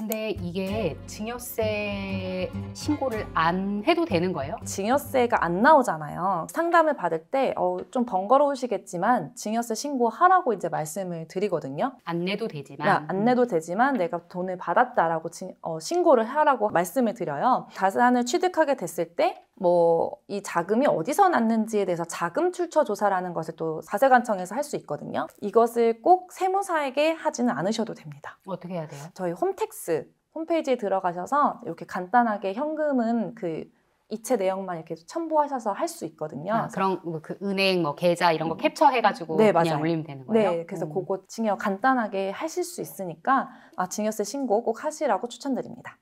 근데 이게 증여세 신고를 안 해도 되는 거예요? 증여세가 안 나오잖아요. 상담을 받을 때 좀 번거로우시겠지만 증여세 신고하라고 이제 말씀을 드리거든요. 안 내도 되지만. 안 내도 되지만 내가 돈을 받았다라고 신고를 하라고 말씀을 드려요. 자산을 취득하게 됐을 때 이 자금이 어디서 났는지에 대해서 자금 출처 조사라는 것을 또 자세관청에서 할 수 있거든요. 이것을 꼭 세무사에게 하지는 않으셔도 됩니다. 어떻게 해야 돼요? 저희 홈텍스 홈페이지에 들어가셔서 이렇게 간단하게 현금은 그 이체 내역만 이렇게 첨부하셔서 할 수 있거든요. 그럼 그 은행 계좌 이런 거 캡처해가지고 네, 그냥 맞아요. 올리면 되는 거예요? 네, 그래서 그거 증여 간단하게 하실 수 있으니까 증여세 신고 꼭 하시라고 추천드립니다.